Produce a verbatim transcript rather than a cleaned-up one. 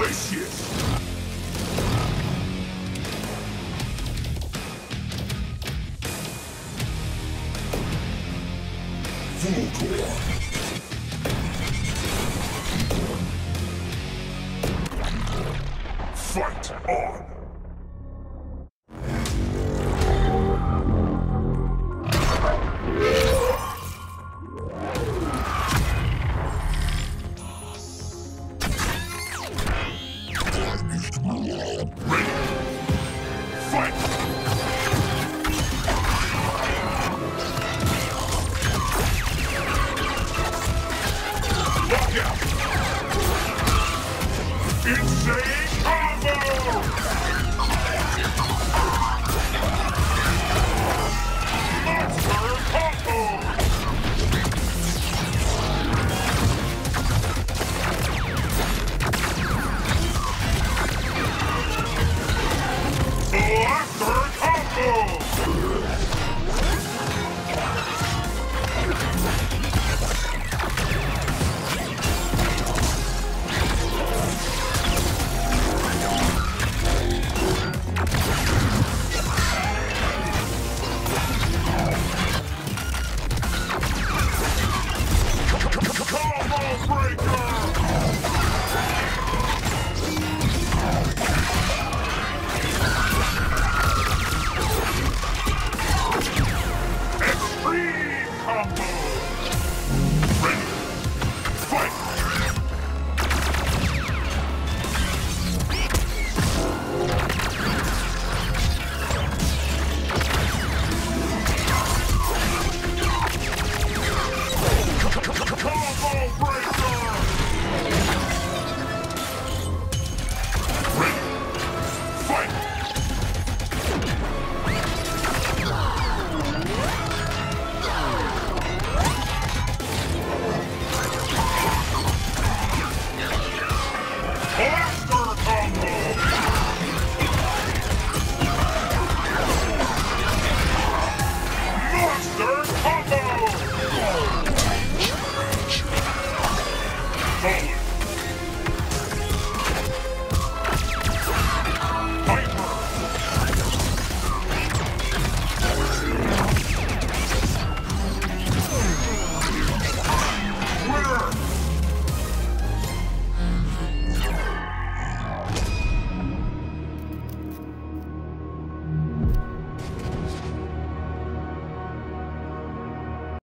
Спасибо. Fight on! Breaker!